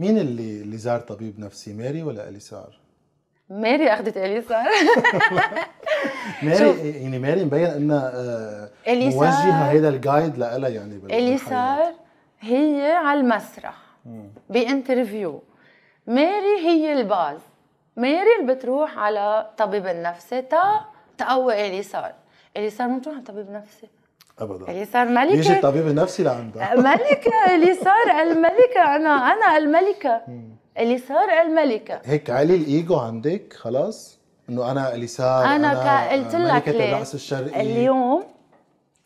مين اللي زار طبيب نفسي، ماري ولا أليسار؟ ماري اخذت أليسار. ماري يعني ماري مبين انها موجهه هذا الجايد لها، يعني أليسار هي على المسرح بانترفيو، ماري هي الباز، ماري اللي بتروح على طبيب النفسي تقوي أليسار. أليسار ما بتروح على طبيب نفسي ابدا، أليسار ملكه، يجي الطبيب النفسي لعندها. ملكه أليسار، الملكه، انا الملكه، أليسار الملكه. هيك علي الايجو عندك خلاص انه انا أليسار، انا قلت لك ملكه الرقص الشرقي، اليوم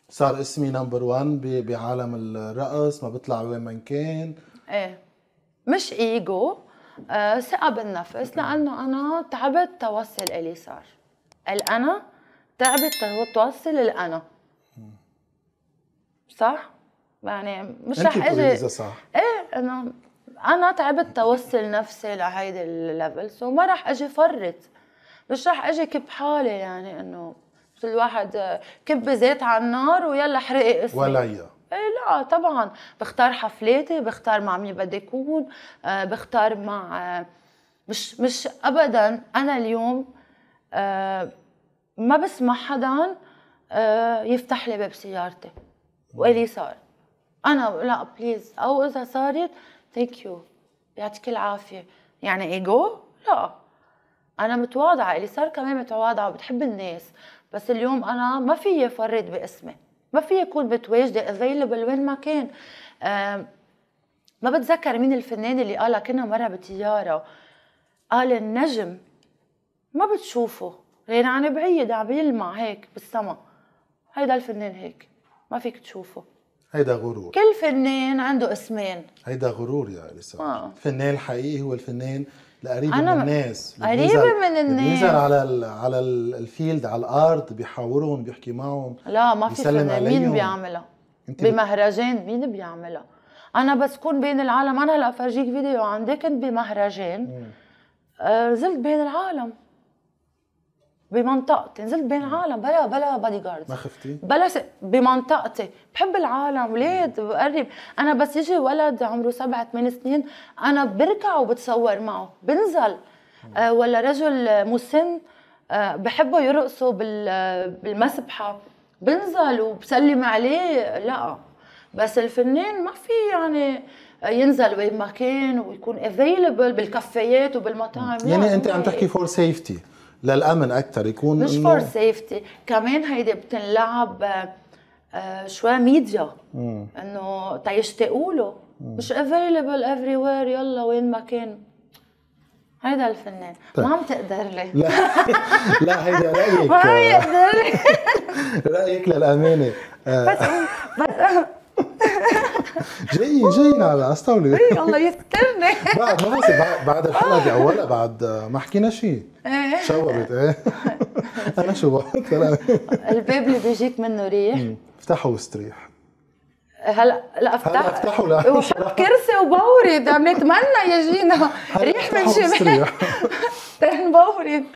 صار اسمي نمبر 1 بعالم الرقص، ما بطلع وين ما كان. ايه مش ايجو، ثقه بالنفس، لانه انا تعبت توصل أليسار، الأنا تعبت توصل الأنا، صح؟ يعني مش رح اجي صح. ايه انا تعبت توصل نفسي لهيدا الليفل، سو ما رح اجي فرط، مش رح اجي كب حالي، يعني انه مثل الواحد كب زيت على النار ويلا حرقي اسمي ولا اياه. ايه لا طبعا بختار حفلاتي، بختار مع مين بدي اكون، بختار مع مش ابدا. انا اليوم ما بسمح حدا يفتح لي باب سيارتي، وأليسار انا لا بليز، او اذا صارت ثانك يو يعطيك العافيه. يعني ايجو؟ لا، انا متواضعه، أليسار كمان متواضعه وبتحب الناس، بس اليوم انا ما فيي فرط باسمي، ما فيي اكون متواجده افيلبل وين ما كان. ما بتذكر مين الفنان اللي قالها، كنا مره بطياره، قال النجم ما بتشوفه غير عن بعيد، عم بيلمع هيك بالسما، هيدا الفنان هيك ما فيك تشوفه. هيدا غرور، كل فنان عنده اسمين، هيدا غرور يا أليسار. الفنان الحقيقي هو الفنان القريب من الناس، قريبة من الناس، بينزل على الفيلد، على الارض، بيحاورهم، بيحكي معهم. لا ما في فنان مين بيعملها بمهرجان، مين بيعملها؟ انا بس كون بين العالم، انا هلا افرجيك فيديو عندي كنت بمهرجان، نزلت بين العالم بمنطقتي، نزلت بين العالم بلا بادي جاردز، ما خفتي؟ بلا بمنطقتي، بحب العالم، ولاد بقرب، انا بس يجي ولد عمره 7 8 سنين انا بركع وبتصور معه، بنزل. ولا رجل مسن بحبه يرقصوا بالمسبحه، بنزل وبسلم عليه. لا بس الفنان ما في يعني ينزل وين ما كان ويكون افيلبل بالكافيات وبالمطاعم، يعني انت عم تحكي فور سيفتي، للامن اكثر، يكون مش فور سيفتي. كمان هيدي بتنلعب شوي ميديا، انه تيشتاقوا له، مش افيلبل افري وير، يلا وين ما كان. هيدا الفنان ما عم تقدر لي. لا لا هيدا رايك، ما عم يقدر رايك للامانه. بس جايين على استولي، اي الله يسترني. بعد الحلقه دي اولا بعد ما حكينا شيء، شوبت ايه انا شوبت. الباب اللي بيجيك منه ريح افتحه واستريح. هلا افتحه، لا وحط كرسي وبورد، عم نتمنى يجينا ريح من شمال تنبورد.